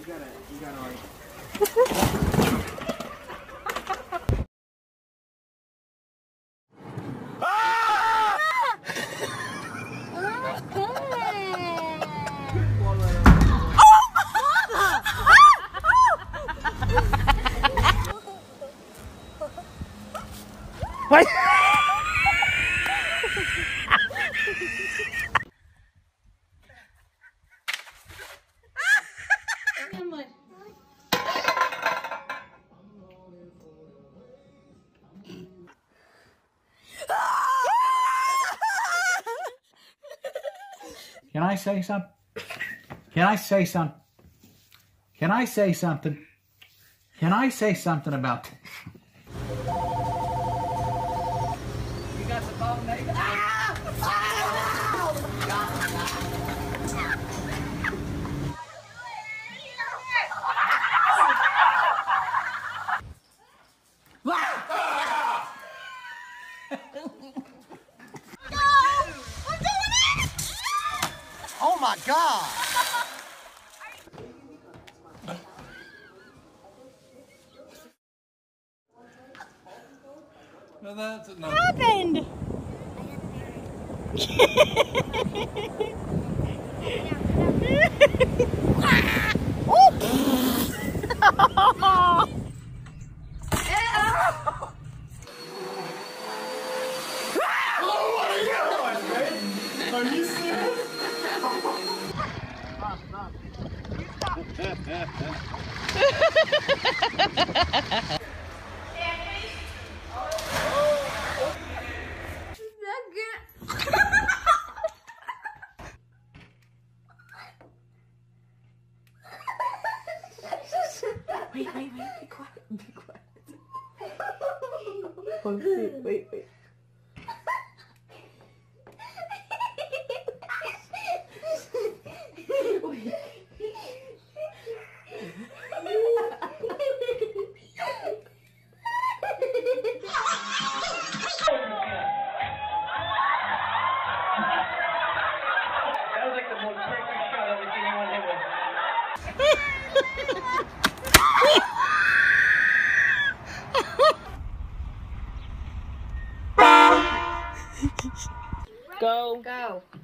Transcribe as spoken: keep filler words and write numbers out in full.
You gotta, you gotta like. Ah! What? Can I say something? Can I say something? Can I say something? Can I say something about this? You got the phone, Nate? Ah! Ah! Oh my God! No, that's it. What happened? Are you serious? Stop, stop. You stop. Wait, wait, wait, be quiet, be quiet. Oh, wait, wait, wait. Go. Go.